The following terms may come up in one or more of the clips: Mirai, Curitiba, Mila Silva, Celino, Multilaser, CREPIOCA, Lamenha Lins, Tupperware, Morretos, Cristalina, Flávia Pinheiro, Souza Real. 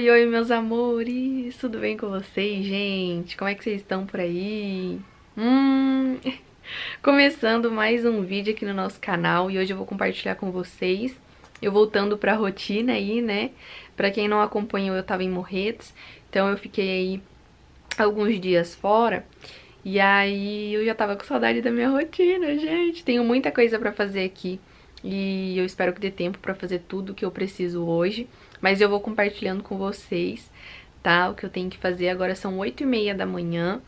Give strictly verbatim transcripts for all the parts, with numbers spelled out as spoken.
Oi, oi, meus amores! Tudo bem com vocês, gente? Como é que vocês estão por aí? Hum... Começando mais um vídeo aqui no nosso canal e hoje eu vou compartilhar com vocês, eu voltando pra rotina aí, né? Pra quem não acompanhou, eu tava em Morretos, então eu fiquei aí alguns dias fora e aí eu já tava com saudade da minha rotina, gente. Tenho muita coisa pra fazer aqui e eu espero que dê tempo pra fazer tudo que eu preciso hoje, mas eu vou compartilhando com vocês, tá? O que eu tenho que fazer agora são oito e meia da manhã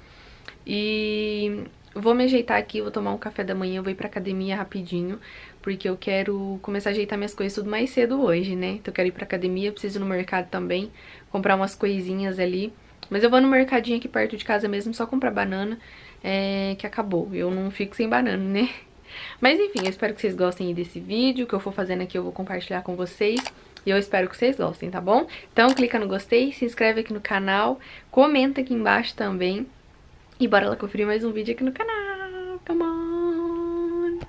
e... vou me ajeitar aqui, vou tomar um café da manhã, eu vou ir pra academia rapidinho, porque eu quero começar a ajeitar minhas coisas tudo mais cedo hoje, né? Então eu quero ir pra academia, preciso ir no mercado também, comprar umas coisinhas ali. Mas eu vou no mercadinho aqui perto de casa mesmo, só comprar banana, é, que acabou. Eu não fico sem banana, né? Mas enfim, eu espero que vocês gostem desse vídeo, o que eu for fazendo aqui eu vou compartilhar com vocês. E eu espero que vocês gostem, tá bom? Então clica no gostei, se inscreve aqui no canal, comenta aqui embaixo também. E bora lá conferir mais um vídeo aqui no canal. Come on!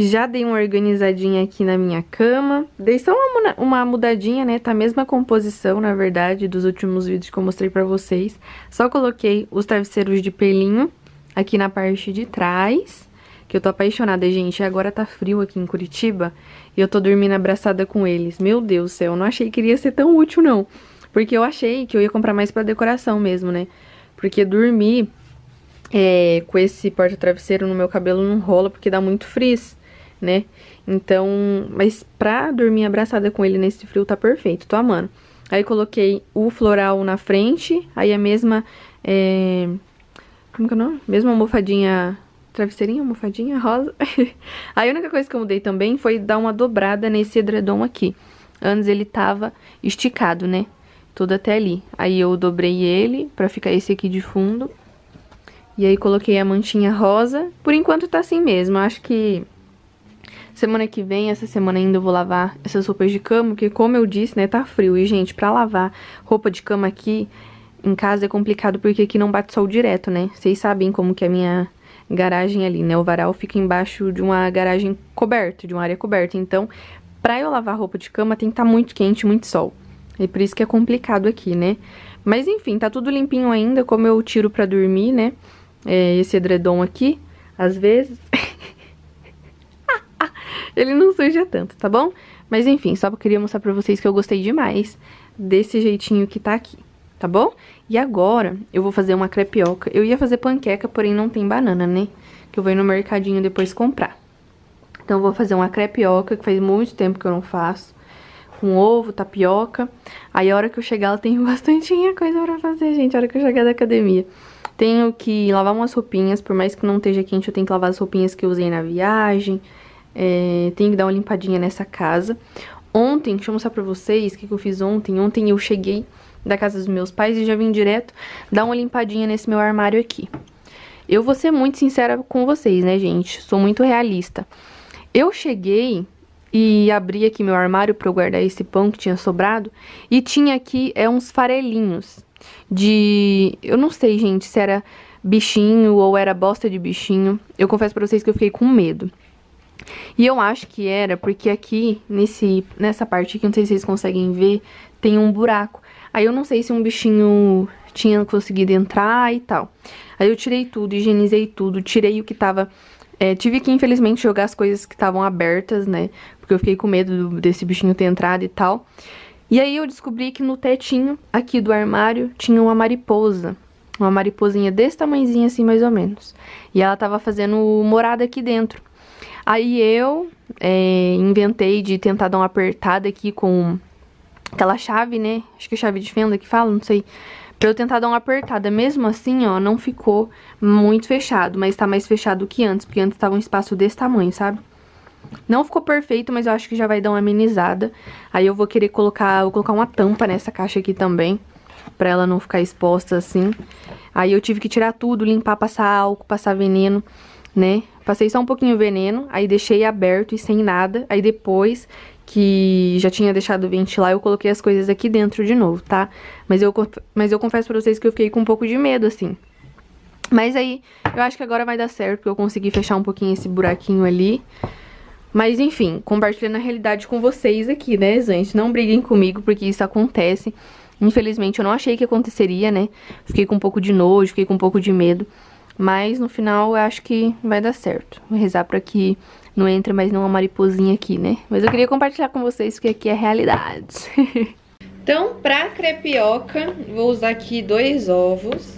Já dei uma organizadinha aqui na minha cama. Dei só uma, uma mudadinha, né? Tá a mesma composição, na verdade, dos últimos vídeos que eu mostrei pra vocês. Só coloquei os travesseiros de pelinho aqui na parte de trás. Que eu tô apaixonada, gente, agora tá frio aqui em Curitiba e eu tô dormindo abraçada com eles. Meu Deus do céu, eu não achei que iria ser tão útil, não. Porque eu achei que eu ia comprar mais pra decoração mesmo, né? Porque dormir é, com esse porta-travesseiro no meu cabelo não rola, porque dá muito frizz, né? Então, mas pra dormir abraçada com ele nesse frio tá perfeito, tô amando. Aí coloquei o floral na frente, aí a mesma... É, como que é o nome? Mesma almofadinha... travesseirinha, almofadinha, rosa. A única coisa que eu mudei também foi dar uma dobrada nesse edredom aqui. Antes ele tava esticado, né? Todo até ali. Aí eu dobrei ele pra ficar esse aqui de fundo. E aí coloquei a mantinha rosa. Por enquanto tá assim mesmo. Eu acho que semana que vem, essa semana ainda eu vou lavar essas roupas de cama. Porque como eu disse, né, tá frio. E gente, pra lavar roupa de cama aqui em casa é complicado porque aqui não bate sol direto, né? Vocês sabem como que a minha... garagem ali, né? O varal fica embaixo de uma garagem coberta, de uma área coberta. Então, pra eu lavar roupa de cama, tem que estar muito quente, muito sol. E por isso que é complicado aqui, né? Mas, enfim, tá tudo limpinho ainda, como eu tiro pra dormir, né? É, esse edredom aqui, às vezes... ele não suja tanto, tá bom? Mas, enfim, só queria mostrar pra vocês que eu gostei demais desse jeitinho que tá aqui, tá bom? E agora eu vou fazer uma crepioca. Eu ia fazer panqueca, porém não tem banana, né? Que eu vou ir no mercadinho depois comprar. Então eu vou fazer uma crepioca, que faz muito tempo que eu não faço. Com ovo, tapioca. Aí a hora que eu chegar, eu tenho bastante coisa pra fazer, gente. A hora que eu chegar da academia. Tenho que lavar umas roupinhas. Por mais que não esteja quente, eu tenho que lavar as roupinhas que eu usei na viagem. É, tenho que dar uma limpadinha nessa casa. Ontem, deixa eu mostrar pra vocês o que, que eu fiz ontem. Ontem eu cheguei da casa dos meus pais e já vim direto dar uma limpadinha nesse meu armário aqui. Eu vou ser muito sincera com vocês, né, gente? Sou muito realista. Eu cheguei e abri aqui meu armário pra eu guardar esse pão que tinha sobrado e tinha aqui é, uns farelinhos de... eu não sei, gente, se era bichinho ou era bosta de bichinho. Eu confesso pra vocês que eu fiquei com medo. E eu acho que era porque aqui, nesse, nessa parte aqui, não sei se vocês conseguem ver, tem um buraco. Aí eu não sei se um bichinho tinha conseguido entrar e tal. Aí eu tirei tudo, higienizei tudo, tirei o que tava... É, tive que, infelizmente, jogar as coisas que estavam abertas, né? Porque eu fiquei com medo do, desse bichinho ter entrado e tal. E aí eu descobri que no tetinho aqui do armário tinha uma mariposa. Uma mariposinha desse tamanhozinho assim, mais ou menos. E ela tava fazendo morada aqui dentro. Aí eu é, inventei de tentar dar uma apertada aqui com... aquela chave, né? Acho que é chave de fenda que fala, não sei. Pra eu tentar dar uma apertada. Mesmo assim, ó, não ficou muito fechado. Mas tá mais fechado que antes. Porque antes tava um espaço desse tamanho, sabe? Não ficou perfeito, mas eu acho que já vai dar uma amenizada. Aí eu vou querer colocar... vou colocar uma tampa nessa caixa aqui também. Pra ela não ficar exposta assim. Aí eu tive que tirar tudo, limpar, passar álcool, passar veneno, né? Passei só um pouquinho o veneno. Aí deixei aberto e sem nada. Aí depois... que já tinha deixado ventilar, eu coloquei as coisas aqui dentro de novo, tá? Mas eu, mas eu confesso pra vocês que eu fiquei com um pouco de medo, assim. Mas aí, eu acho que agora vai dar certo, porque eu consegui fechar um pouquinho esse buraquinho ali. Mas enfim, compartilhando a realidade com vocês aqui, né, gente? Não briguem comigo, porque isso acontece. Infelizmente, eu não achei que aconteceria, né? Fiquei com um pouco de nojo, fiquei com um pouco de medo. Mas no final, eu acho que vai dar certo. Vou rezar pra que não entre mais nenhuma mariposinha aqui, né? Mas eu queria compartilhar com vocês, porque aqui é a realidade. Então, pra crepioca, vou usar aqui dois ovos.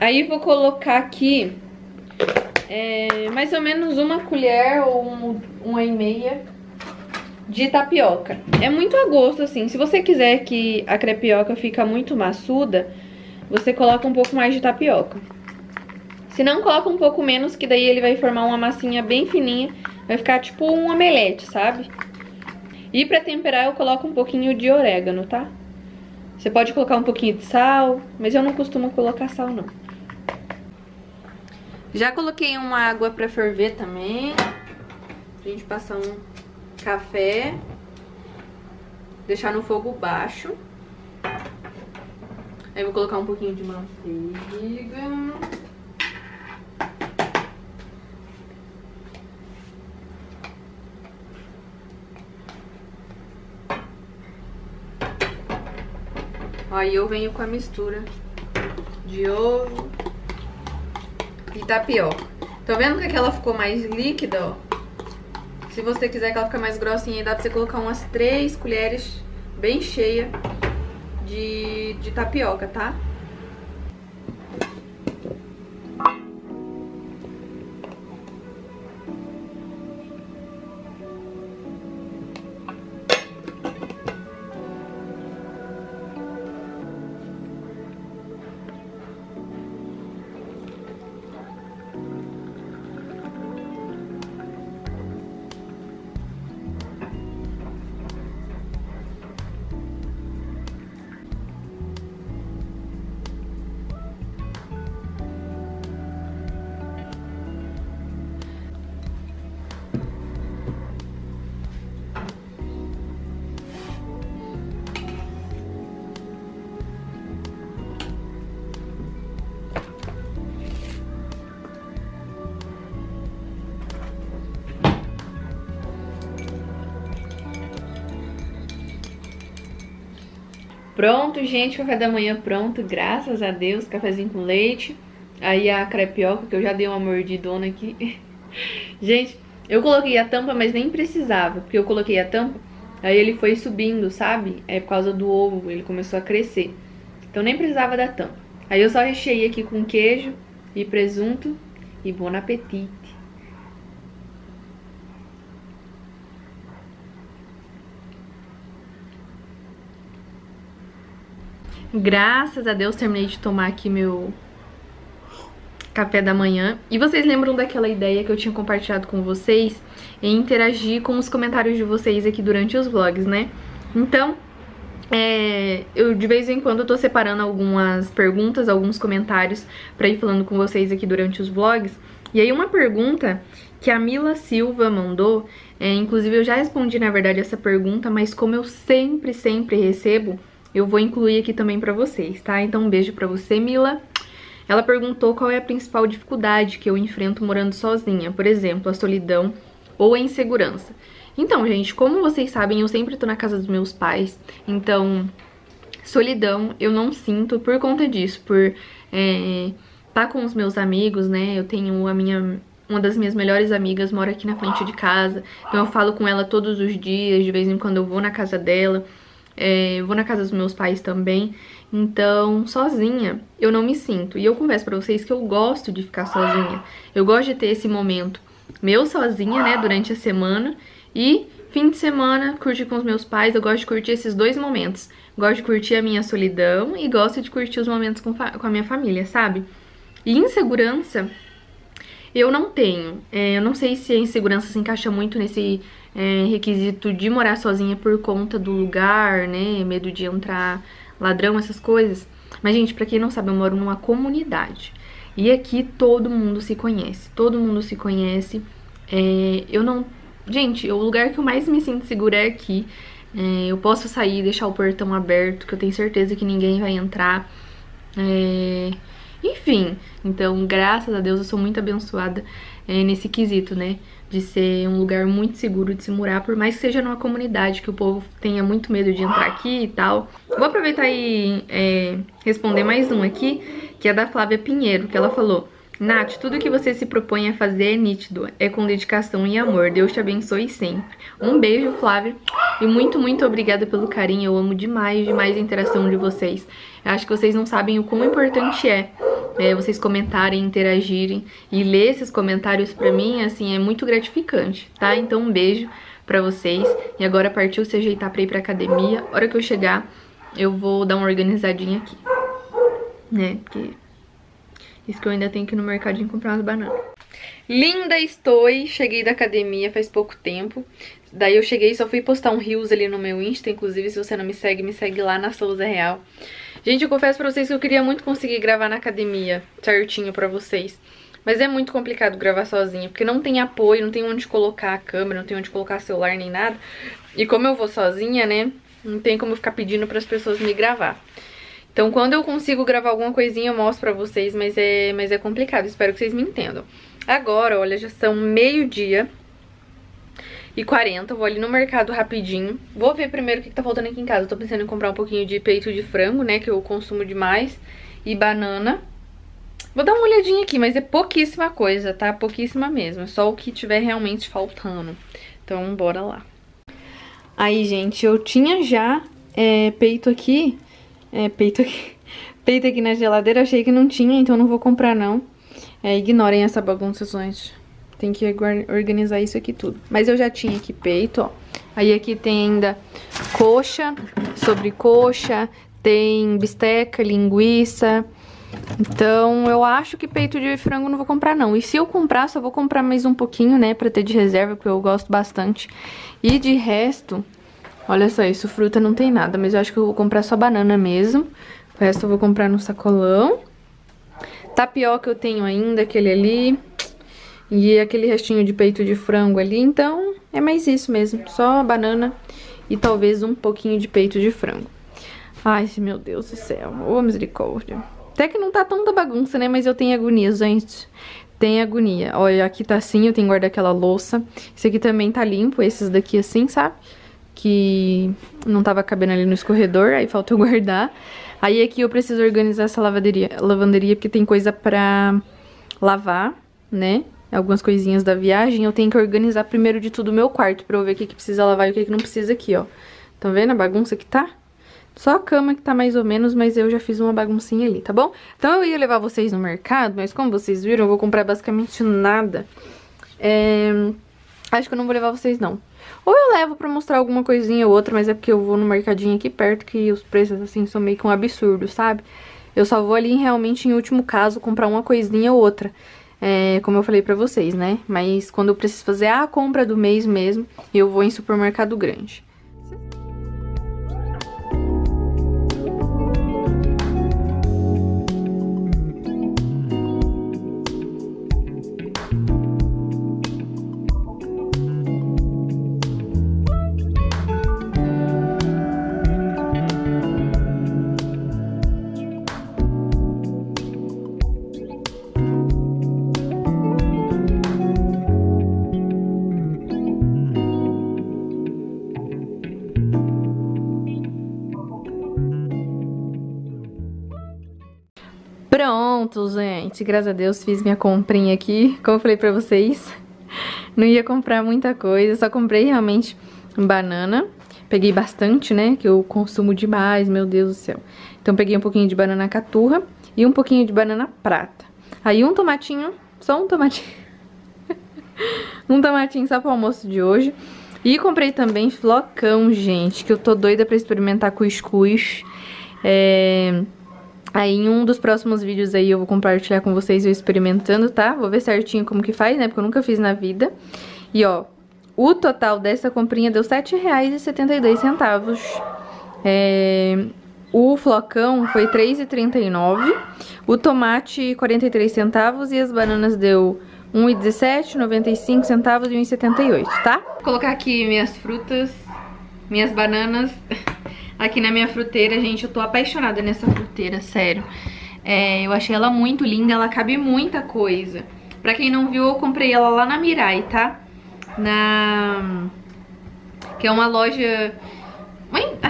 Aí vou colocar aqui é, mais ou menos uma colher ou um, uma e meia de tapioca. É muito a gosto, assim. Se você quiser que a crepioca fica muito maçuda, você coloca um pouco mais de tapioca. Se não, coloca um pouco menos, que daí ele vai formar uma massinha bem fininha. Vai ficar tipo um omelete, sabe? E pra temperar eu coloco um pouquinho de orégano, tá? Você pode colocar um pouquinho de sal, mas eu não costumo colocar sal, não. Já coloquei uma água pra ferver também. A gente passar um café. Deixar no fogo baixo. Aí vou colocar um pouquinho de manteiga. Aí eu venho com a mistura de ovo e tapioca. Tá vendo que aquela ficou mais líquida, ó? Se você quiser que ela fique mais grossinha, dá pra você colocar umas três colheres bem cheia de, de tapioca, tá? Pronto, gente, café da manhã pronto, graças a Deus, cafezinho com leite. Aí a crepioca, que eu já dei uma mordidona aqui. Gente, eu coloquei a tampa, mas nem precisava, porque eu coloquei a tampa, aí ele foi subindo, sabe? É por causa do ovo, ele começou a crescer. Então nem precisava da tampa. Aí eu só recheei aqui com queijo e presunto e bon appétit. Graças a Deus, terminei de tomar aqui meu café da manhã. E vocês lembram daquela ideia que eu tinha compartilhado com vocês em interagir com os comentários de vocês aqui durante os vlogs, né? Então, é, eu de vez em quando eu tô separando algumas perguntas, alguns comentários pra ir falando com vocês aqui durante os vlogs. E aí uma pergunta que a Mila Silva mandou, é, inclusive eu já respondi na verdade essa pergunta, mas como eu sempre, sempre recebo, eu vou incluir aqui também pra vocês, tá? Então um beijo pra você, Mila. Ela perguntou qual é a principal dificuldade que eu enfrento morando sozinha. Por exemplo, a solidão ou a insegurança. Então, gente, como vocês sabem, eu sempre tô na casa dos meus pais. Então, solidão eu não sinto por conta disso. Por é, tá com os meus amigos, né? Eu tenho a minha... Uma das minhas melhores amigas mora aqui na frente de casa. Então eu falo com ela todos os dias. De vez em quando eu vou na casa dela. É, eu vou na casa dos meus pais também. Então, sozinha eu não me sinto. E eu confesso pra vocês que eu gosto de ficar sozinha. Eu gosto de ter esse momento meu sozinha, né, durante a semana. E fim de semana, curtir com os meus pais. Eu gosto de curtir esses dois momentos. Gosto de curtir a minha solidão e gosto de curtir os momentos com, com a minha família, sabe? E insegurança eu não tenho. É, eu não sei se a insegurança se encaixa muito nesse... É, requisito de morar sozinha por conta do lugar, né, medo de entrar ladrão, essas coisas. Mas, gente, pra quem não sabe, eu moro numa comunidade. E aqui todo mundo se conhece, todo mundo se conhece. É, eu não... Gente, o lugar que eu mais me sinto segura é aqui. É, eu posso sair e deixar o portão aberto, que eu tenho certeza que ninguém vai entrar. É, enfim, então, graças a Deus, eu sou muito abençoada é, nesse quesito, né? De ser um lugar muito seguro de se morar, por mais que seja numa comunidade que o povo tenha muito medo de entrar aqui e tal. Vou aproveitar e é, responder mais um aqui, que é da Flávia Pinheiro, que ela falou: Nath, tudo que você se propõe a fazer é nítido, é com dedicação e amor. Deus te abençoe sempre. Um beijo, Flávia, e muito, muito obrigada pelo carinho. Eu amo demais, demais a interação de vocês. Eu acho que vocês não sabem o quão importante é, é vocês comentarem, interagirem, e ler esses comentários pra mim, assim, é muito gratificante, tá? Então um beijo pra vocês, e agora partiu se ajeitar pra ir pra academia. A hora que eu chegar, eu vou dar uma organizadinha aqui, né, porque... isso que eu ainda tenho que ir no mercadinho comprar umas bananas. Linda estou, cheguei da academia faz pouco tempo. Daí eu cheguei e só fui postar um reels ali no meu Insta. Inclusive, se você não me segue, me segue lá na Souza Real. Gente, eu confesso pra vocês que eu queria muito conseguir gravar na academia certinho pra vocês. Mas é muito complicado gravar sozinha, porque não tem apoio, não tem onde colocar a câmera, não tem onde colocar celular nem nada. E como eu vou sozinha, né, não tem como eu ficar pedindo pras pessoas me gravar. Então, quando eu consigo gravar alguma coisinha, eu mostro pra vocês, mas é, mas é complicado, espero que vocês me entendam. Agora, olha, já são meio-dia e quarenta, eu vou ali no mercado rapidinho. Vou ver primeiro o que, que tá faltando aqui em casa. Eu tô pensando em comprar um pouquinho de peito de frango, né, que eu consumo demais, e banana. Vou dar uma olhadinha aqui, mas é pouquíssima coisa, tá? Pouquíssima mesmo, é só o que tiver realmente faltando. Então, bora lá. Aí, gente, eu tinha já é, peito aqui... É, peito aqui, peito aqui na geladeira, achei que não tinha, então não vou comprar não. É, ignorem essa bagunça, gente. Tem que organizar isso aqui tudo. Mas eu já tinha aqui peito, ó. Aí aqui tem ainda coxa, sobrecoxa, tem bisteca, linguiça. Então eu acho que peito de frango não vou comprar não. E se eu comprar, só vou comprar mais um pouquinho, né, pra ter de reserva, porque eu gosto bastante. E de resto... olha só isso, fruta não tem nada, mas eu acho que eu vou comprar só banana mesmo. O resto eu vou comprar no sacolão. Tapioca eu tenho ainda, aquele ali. E aquele restinho de peito de frango ali, então é mais isso mesmo. Só banana e talvez um pouquinho de peito de frango. Ai, meu Deus do céu, ô misericórdia. Até que não tá tanta bagunça, né, mas eu tenho agonia, gente. Tem agonia. Olha, aqui tá assim, eu tenho que guardar aquela louça. Esse aqui também tá limpo, esses daqui assim, sabe? Que não tava cabendo ali no escorredor, aí falta eu guardar. Aí aqui eu preciso organizar essa lavanderia, lavanderia porque tem coisa pra lavar, né? Algumas coisinhas da viagem. Eu tenho que organizar primeiro de tudo o meu quarto, pra eu ver o que, que precisa lavar e o que, que não precisa aqui, ó. Tá vendo a bagunça que tá? Só a cama que tá mais ou menos, mas eu já fiz uma baguncinha ali, tá bom? Então eu ia levar vocês no mercado, mas como vocês viram, eu vou comprar basicamente nada. É... acho que eu não vou levar vocês, não. Ou eu levo pra mostrar alguma coisinha ou outra, mas é porque eu vou no mercadinho aqui perto, que os preços, assim, são meio que um absurdo, sabe? Eu só vou ali, realmente, em último caso, comprar uma coisinha ou outra. É, como eu falei pra vocês, né? Mas quando eu preciso fazer a compra do mês mesmo, eu vou em supermercado grande. Pronto, gente, graças a Deus fiz minha comprinha aqui, como eu falei pra vocês, não ia comprar muita coisa, só comprei realmente banana, peguei bastante, né, que eu consumo demais, meu Deus do céu. Então peguei um pouquinho de banana caturra e um pouquinho de banana prata. Aí um tomatinho, só um tomatinho, um tomatinho só pro almoço de hoje. E comprei também flocão, gente, que eu tô doida pra experimentar cuscuz, é... aí em um dos próximos vídeos aí eu vou compartilhar com vocês eu experimentando, tá? Vou ver certinho como que faz, né? Porque eu nunca fiz na vida. E ó, o total dessa comprinha deu sete reais e setenta e dois centavos. É... o flocão foi três reais e trinta e nove centavos. O tomate, quarenta e três centavos. E as bananas deu um real e dezessete centavos, noventa e cinco centavos e um real e setenta e oito centavos, tá? Vou colocar aqui minhas frutas. Minhas bananas aqui na minha fruteira, gente, eu tô apaixonada nessa fruteira, sério. É, eu achei ela muito linda, ela cabe muita coisa. Pra quem não viu, eu comprei ela lá na Mirai, tá? Na... que é uma loja...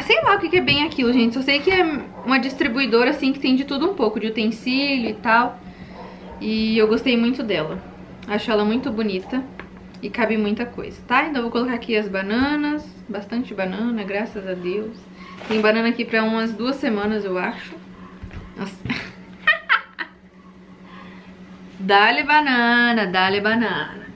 sei lá o que é bem aquilo, gente. Só sei que é uma distribuidora, assim, que tem de tudo um pouco, de utensílio e tal. E eu gostei muito dela. Acho ela muito bonita e cabe muita coisa, tá? Então eu vou colocar aqui as bananas. Bastante banana, graças a Deus. Tem banana aqui pra umas duas semanas, eu acho. Nossa... Dá-lhe banana, dá-lhe banana.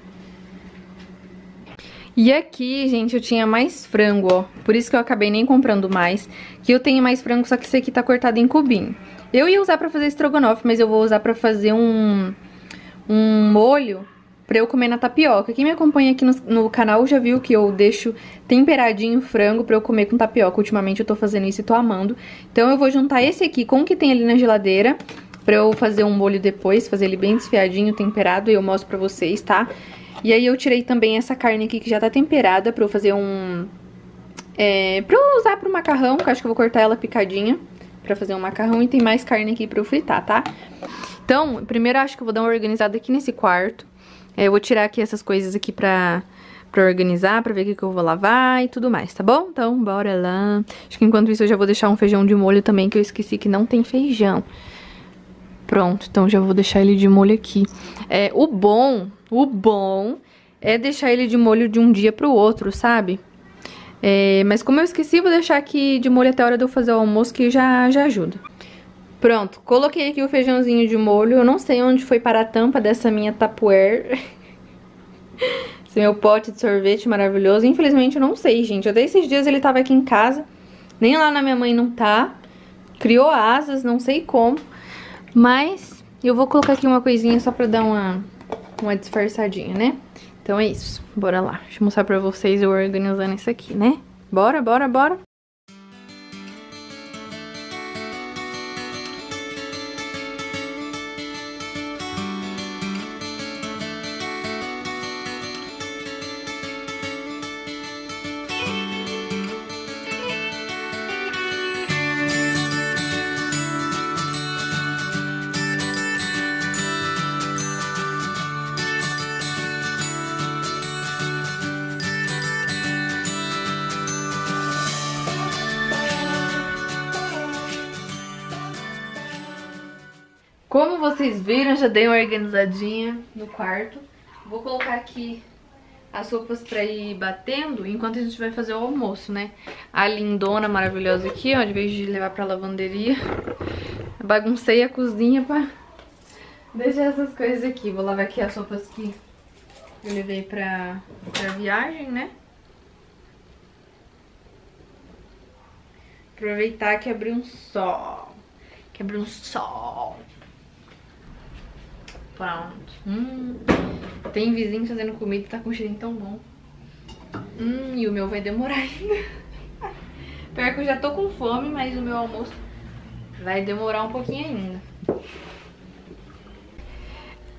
E aqui, gente, eu tinha mais frango, ó. Por isso que eu acabei nem comprando mais. Que eu tenho mais frango, só que esse aqui tá cortado em cubinho. Eu ia usar pra fazer estrogonofe, mas eu vou usar pra fazer um, um molho pra eu comer na tapioca. Quem me acompanha aqui no, no canal já viu que eu deixo temperadinho o frango pra eu comer com tapioca. Ultimamente eu tô fazendo isso e tô amando. Então eu vou juntar esse aqui com o que tem ali na geladeira, pra eu fazer um molho depois, fazer ele bem desfiadinho, temperado, e eu mostro pra vocês, tá? E aí eu tirei também essa carne aqui que já tá temperada pra eu fazer um... É, pra eu usar pro macarrão, que eu acho que eu vou cortar ela picadinha pra fazer um macarrão, e tem mais carne aqui pra eu fritar, tá? Então, primeiro eu acho que eu vou dar uma organizada aqui nesse quarto. É, eu vou tirar aqui essas coisas aqui pra... pra organizar, pra ver o que, que eu vou lavar e tudo mais, tá bom? Então, bora lá. Acho que enquanto isso eu já vou deixar um feijão de molho também, que eu esqueci que não tem feijão. Pronto, então já vou deixar ele de molho aqui. É, o bom, o bom é deixar ele de molho de um dia pro outro, sabe? É, mas como eu esqueci, vou deixar aqui de molho até a hora de eu fazer o almoço, que já, já ajuda. Pronto, coloquei aqui o feijãozinho de molho. Eu não sei onde foi para a tampa dessa minha tupperware. Esse meu pote de sorvete maravilhoso. Infelizmente eu não sei, gente. Até esses dias ele tava aqui em casa. Nem lá na minha mãe não tá. Criou asas, não sei como. Mas eu vou colocar aqui uma coisinha só pra dar uma, uma disfarçadinha, né? Então é isso, bora lá. Deixa eu mostrar pra vocês eu organizando isso aqui, né? Bora, bora, bora! Como vocês viram, já dei uma organizadinha no quarto. Vou colocar aqui as roupas pra ir batendo enquanto a gente vai fazer o almoço, né? A lindona maravilhosa aqui, ó, de vez de levar pra lavanderia, baguncei a cozinha pra deixar essas coisas aqui. Vou lavar aqui as roupas que eu levei pra, pra viagem, né? Aproveitar que abriu um sol. Que abriu um sol. Pronto. Hum, tem vizinho fazendo comida e tá com um cheirinho tão bom. Hum, e o meu vai demorar ainda. Pior que eu já tô com fome, mas o meu almoço vai demorar um pouquinho ainda.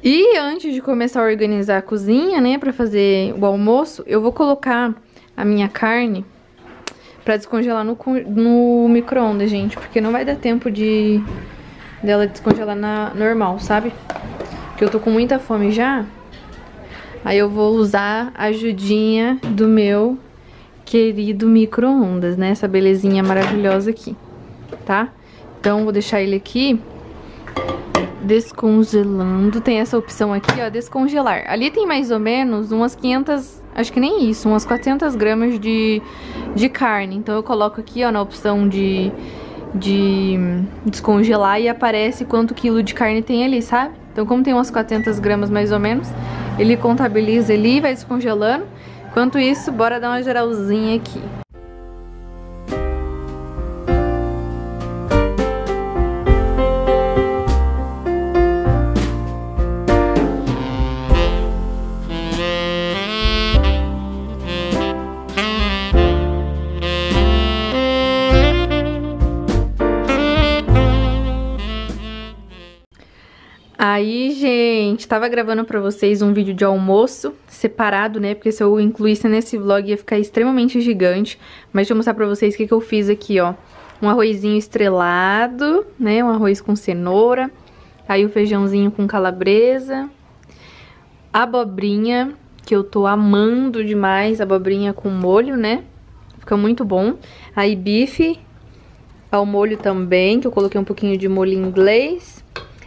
E antes de começar a organizar a cozinha, né, pra fazer o almoço, eu vou colocar a minha carne pra descongelar no, no micro-ondas, gente. Porque não vai dar tempo de dela descongelar na normal, sabe? Porque eu tô com muita fome já. Aí eu vou usar a ajudinha do meu querido micro-ondas, né? Essa belezinha maravilhosa aqui, tá? Então vou deixar ele aqui descongelando. Tem essa opção aqui, ó, descongelar. Ali tem mais ou menos umas quinhentas, acho que nem isso, umas quatrocentas gramas de, de carne. Então eu coloco aqui, ó, na opção de, de descongelar, e aparece quanto quilo de carne tem ali, sabe? Então, como tem umas quatrocentas gramas mais ou menos, ele contabiliza ali e vai descongelando. Enquanto isso, bora dar uma geralzinha aqui. Aí, gente, tava gravando pra vocês um vídeo de almoço separado, né? Porque se eu incluísse nesse vlog ia ficar extremamente gigante. Mas deixa eu mostrar pra vocês o que que eu fiz aqui, ó. Um arrozinho estrelado, né? Um arroz com cenoura. Aí o feijãozinho com calabresa. Abobrinha, que eu tô amando demais. Abobrinha com molho, né? Fica muito bom. Aí bife ao molho também, que eu coloquei um pouquinho de molho inglês.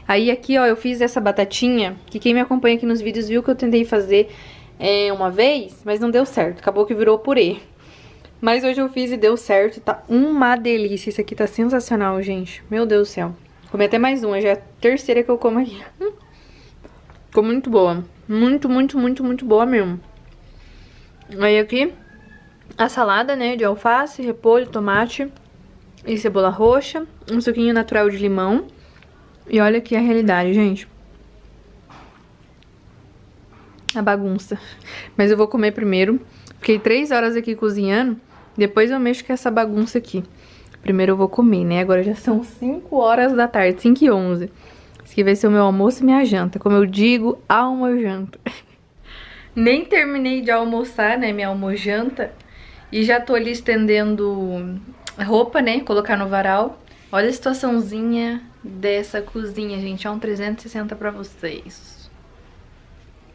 Aí aqui, ó, eu fiz essa batatinha, que quem me acompanha aqui nos vídeos viu que eu tentei fazer é, uma vez, mas não deu certo, acabou que virou purê. Mas hoje eu fiz e deu certo, tá uma delícia, isso aqui tá sensacional, gente, meu Deus do céu. Comi até mais uma, já é a terceira que eu como aqui. Hum. Ficou muito boa, muito, muito, muito, muito boa mesmo. Aí aqui, a salada, né, de alface, repolho, tomate e cebola roxa, um suquinho natural de limão. E olha aqui a realidade, gente. A bagunça. Mas eu vou comer primeiro. Fiquei três horas aqui cozinhando. Depois eu mexo com essa bagunça aqui. Primeiro eu vou comer, né? Agora já são cinco horas da tarde, cinco e onze. Isso aqui vai ser o meu almoço e minha janta. Como eu digo, almo e janta. Nem terminei de almoçar, né? Minha almojanta. E já tô ali estendendo roupa, né? Colocar no varal. Olha a situaçãozinha dessa cozinha, gente. É um trezentos e sessenta pra vocês.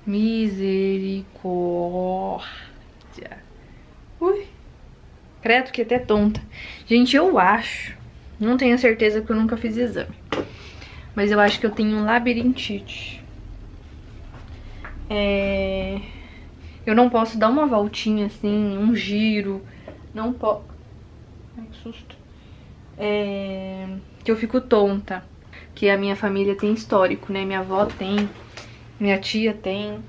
Misericórdia. Ui. Credo, que até tonta. Gente, eu acho. Não tenho certeza porque eu nunca fiz exame. Mas eu acho que eu tenho um labirintite. É... Eu não posso dar uma voltinha assim, um giro. Não posso... Ai, que susto. É, que eu fico tonta, que a minha família tem histórico, né? Minha avó tem, minha tia tem.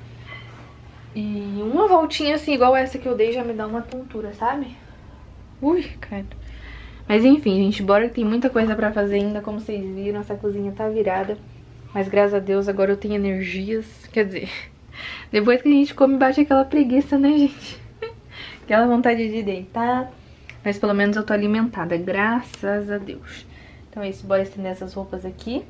E uma voltinha assim, igual essa que eu dei, já me dá uma tontura, sabe? Ui, cara. Mas enfim, gente, bora, que tem muita coisa pra fazer ainda, como vocês viram. Essa cozinha tá virada, mas graças a Deus agora eu tenho energias. Quer dizer, depois que a gente come, bate aquela preguiça, né, gente? Aquela vontade de deitar. Mas pelo menos eu tô alimentada, graças a Deus. Então é isso, bora estender essas roupas aqui.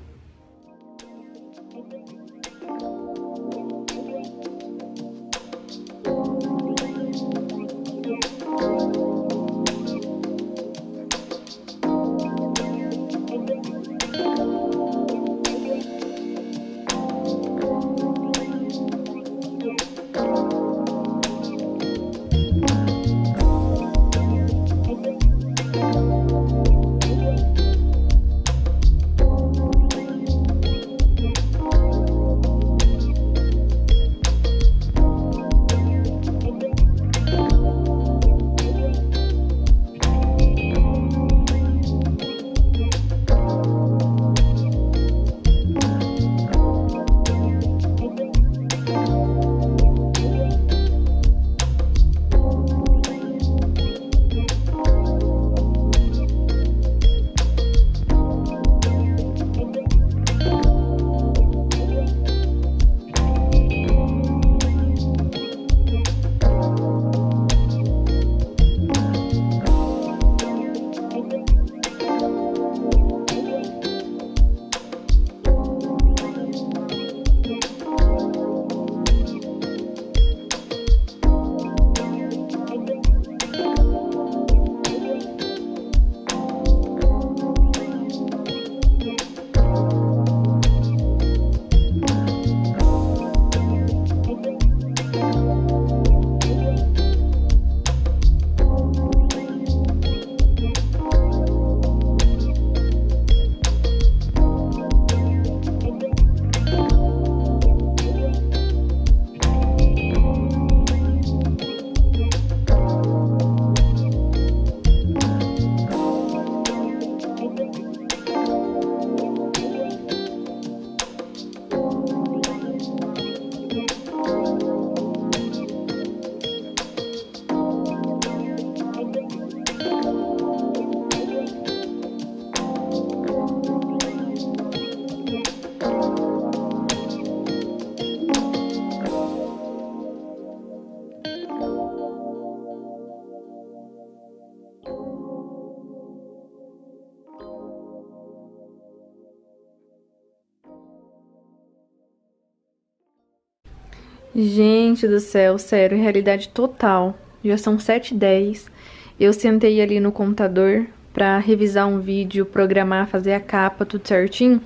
Gente do céu, sério, realidade total. Já são sete e dez. Eu sentei ali no computador pra revisar um vídeo, programar, fazer a capa, tudo certinho.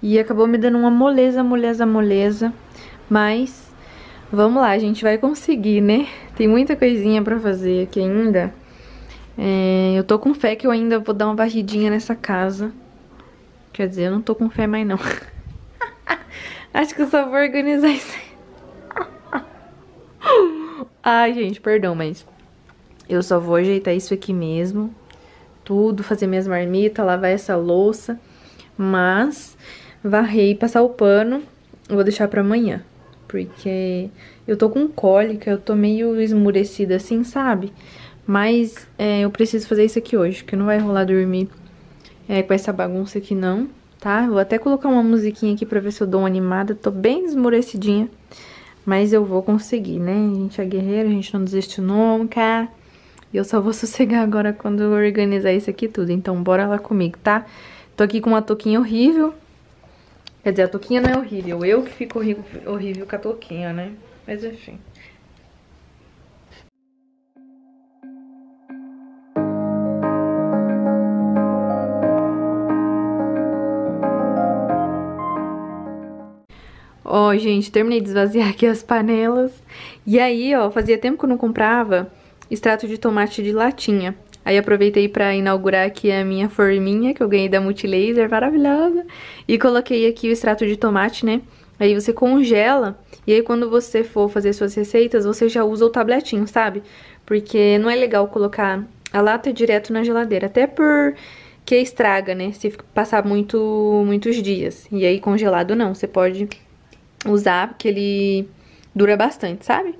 E acabou me dando uma moleza, moleza, moleza. Mas vamos lá, a gente vai conseguir, né? Tem muita coisinha pra fazer aqui ainda. É, eu tô com fé que eu ainda vou dar uma varridinha nessa casa. Quer dizer, eu não tô com fé mais não. Acho que eu só vou organizar isso. Ai, gente, perdão, mas eu só vou ajeitar isso aqui mesmo. Tudo, fazer minhas marmitas, lavar essa louça. Mas varrer e passar o pano eu vou deixar pra amanhã. Porque eu tô com cólica, eu tô meio esmurecida assim, sabe? Mas é, eu preciso fazer isso aqui hoje, que não vai rolar dormir é, com essa bagunça aqui não, tá? Eu vou até colocar uma musiquinha aqui pra ver se eu dou uma animada. Tô bem esmurecidinha, mas eu vou conseguir, né? A gente é guerreira, a gente não desiste nunca. E eu só vou sossegar agora quando eu organizar isso aqui tudo. Então bora lá comigo, tá? Tô aqui com uma touquinha horrível. Quer dizer, a touquinha não é horrível, eu que fico horrível, horrível com a touquinha, né? Mas enfim... Ó, oh, gente, terminei de esvaziar aqui as panelas. E aí, ó, fazia tempo que eu não comprava extrato de tomate de latinha. Aí aproveitei pra inaugurar aqui a minha forminha que eu ganhei da Multilaser, maravilhosa. E coloquei aqui o extrato de tomate, né? Aí você congela e aí quando você for fazer suas receitas, você já usa o tabletinho, sabe? Porque não é legal colocar a lata direto na geladeira, até por... que estraga, né? Se passar muito, muitos dias. E aí congelado não, você pode... usar, porque ele dura bastante, sabe?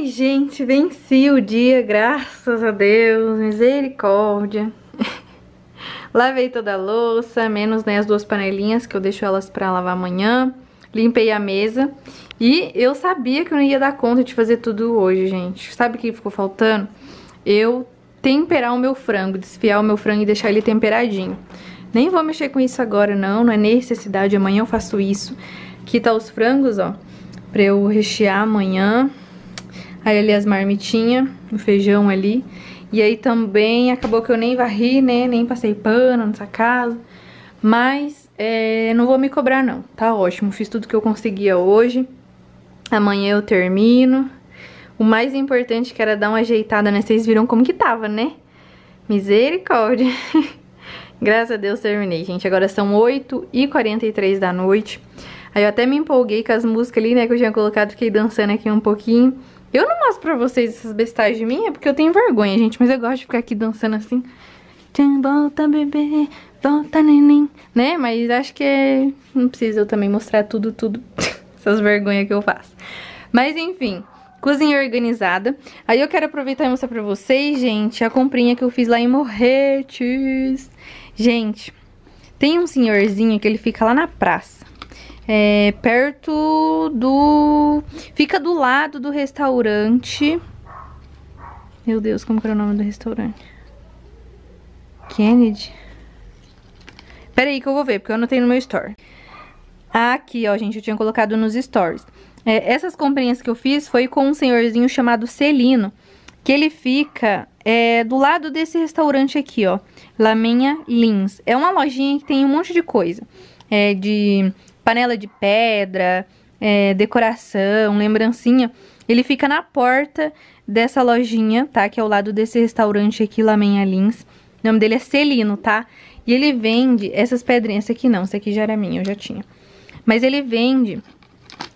Gente, venci o dia, graças a Deus, misericórdia. Lavei toda a louça, menos né, as duas panelinhas que eu deixo elas pra lavar amanhã. Limpei a mesa e eu sabia que eu não ia dar conta de fazer tudo hoje, gente. Sabe o que ficou faltando? Eu temperar o meu frango, desfiar o meu frango e deixar ele temperadinho. Nem vou mexer com isso agora não, não é necessidade, amanhã eu faço isso. Aqui tá os frangos, ó, pra eu rechear amanhã. Aí ali as marmitinhas, o feijão ali. E aí também acabou que eu nem varri, né? Nem passei pano nessa casa. Mas é, não vou me cobrar não, tá ótimo. Fiz tudo que eu conseguia hoje. Amanhã eu termino. O mais importante que era dar uma ajeitada, né? Vocês viram como que tava, né? Misericórdia. Graças a Deus terminei, gente. Agora são oito e quarenta e três da noite. Aí eu até me empolguei com as músicas ali, né? Que eu tinha colocado, fiquei dançando aqui um pouquinho. Eu não mostro pra vocês essas bestagens minhas, porque eu tenho vergonha, gente. Mas eu gosto de ficar aqui dançando assim. Volta, bebê. Volta, neném. Né? Mas acho que é... não precisa eu também mostrar tudo, tudo. Essas vergonhas que eu faço. Mas, enfim. Cozinha organizada. Aí eu quero aproveitar e mostrar pra vocês, gente, a comprinha que eu fiz lá em Morretos. Gente, tem um senhorzinho que ele fica lá na praça. É, perto do... fica do lado do restaurante... Meu Deus, como que era o nome do restaurante? Kennedy? Pera aí que eu vou ver, porque eu anotei no meu store. Aqui, ó, gente, eu tinha colocado nos stories. É, essas comprinhas que eu fiz foi com um senhorzinho chamado Celino, que ele fica é, do lado desse restaurante aqui, ó. Lamenha Lins. É uma lojinha que tem um monte de coisa. É de... panela de pedra, é, decoração, lembrancinha. Ele fica na porta dessa lojinha, tá? Que é ao lado desse restaurante aqui, Lamenha Lins. O nome dele é Celino, tá? E ele vende essas pedrinhas. Essa aqui não, essa aqui já era minha, eu já tinha. Mas ele vende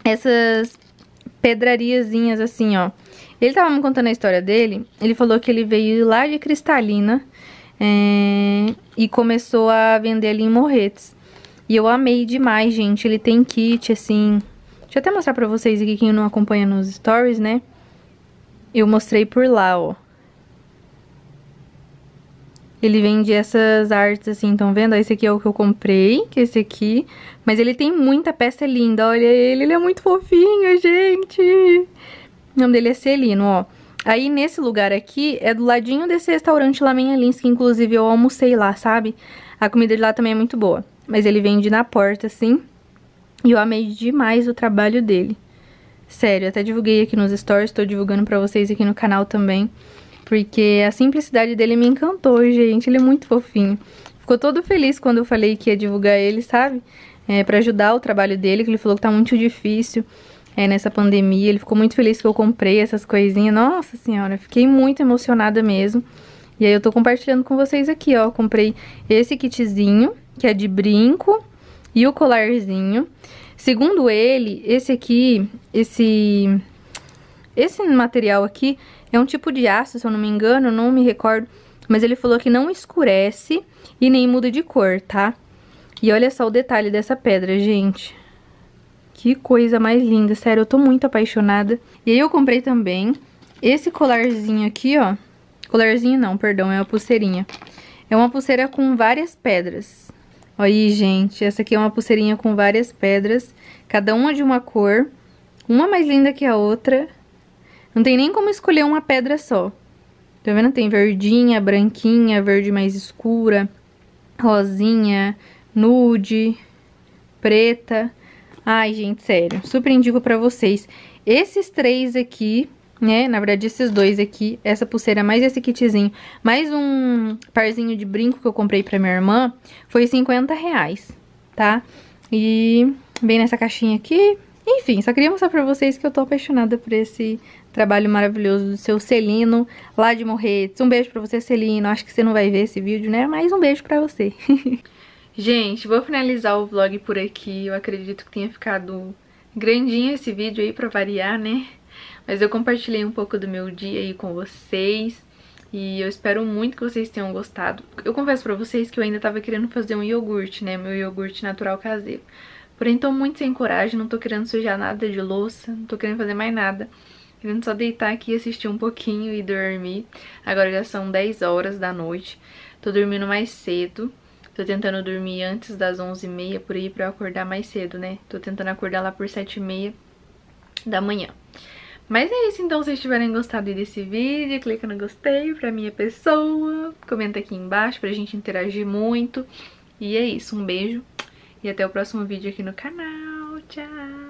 essas pedrariazinhas assim, ó. Ele tava me contando a história dele, ele falou que ele veio lá de Cristalina é, e começou a vender ali em Morretos. E eu amei demais, gente, ele tem kit, assim... Deixa eu até mostrar pra vocês aqui, quem não acompanha nos stories, né? Eu mostrei por lá, ó. Ele vende essas artes assim, estão vendo? Esse aqui é o que eu comprei, que é esse aqui. Mas ele tem muita peça linda, olha ele, ele é muito fofinho, gente! O nome dele é Celino, ó. Aí nesse lugar aqui, é do ladinho desse restaurante Lamenha Lins, que inclusive eu almocei lá, sabe? A comida de lá também é muito boa. Mas ele vende na porta, assim. E eu amei demais o trabalho dele. Sério, até divulguei aqui nos stories, tô divulgando pra vocês aqui no canal também. Porque a simplicidade dele me encantou, gente. Ele é muito fofinho. Ficou todo feliz quando eu falei que ia divulgar ele, sabe? É, pra ajudar o trabalho dele, que ele falou que tá muito difícil é, nessa pandemia. Ele ficou muito feliz que eu comprei essas coisinhas. Nossa senhora, fiquei muito emocionada mesmo. E aí eu tô compartilhando com vocês aqui, ó. Comprei esse kitzinho, que é de brinco, e o colarzinho. Segundo ele, esse aqui, esse... Esse material aqui é um tipo de aço, se eu não me engano, não me recordo. Mas ele falou que não escurece e nem muda de cor, tá? E olha só o detalhe dessa pedra, gente. Que coisa mais linda, sério, eu tô muito apaixonada. E aí eu comprei também esse colarzinho aqui, ó. Colarzinho não, perdão, é uma pulseirinha. É uma pulseira com várias pedras. Olha aí, gente, essa aqui é uma pulseirinha com várias pedras. Cada uma de uma cor, uma mais linda que a outra. Não tem nem como escolher uma pedra só. Tá vendo? Tem verdinha, branquinha, verde mais escura, rosinha, nude, preta. Ai, gente, sério. Super indico pra vocês. Esses três aqui, né? Na verdade, esses dois aqui. Essa pulseira, mais esse kitzinho. Mais um parzinho de brinco que eu comprei pra minha irmã. Foi cinquenta reais, tá? E vem nessa caixinha aqui. Enfim, só queria mostrar pra vocês que eu tô apaixonada por esse trabalho maravilhoso do seu Celino, lá de Morretos. Um beijo pra você, Celino. Acho que você não vai ver esse vídeo, né? Mas um beijo pra você. Gente, vou finalizar o vlog por aqui. Eu acredito que tenha ficado grandinho esse vídeo aí pra variar, né? Mas eu compartilhei um pouco do meu dia aí com vocês. E eu espero muito que vocês tenham gostado. Eu confesso pra vocês que eu ainda tava querendo fazer um iogurte, né? Meu iogurte natural caseiro. Porém, tô muito sem coragem, não tô querendo sujar nada de louça, não tô querendo fazer mais nada. Querendo só deitar aqui, assistir um pouquinho e dormir. Agora já são dez horas da noite, tô dormindo mais cedo. Tô tentando dormir antes das onze e meia por aí pra eu acordar mais cedo, né? Tô tentando acordar lá por sete e meia da manhã. Mas é isso, então, se vocês tiverem gostado desse vídeo, clica no gostei pra minha pessoa. Comenta aqui embaixo pra gente interagir muito. E é isso, um beijo. E até o próximo vídeo aqui no canal. Tchau!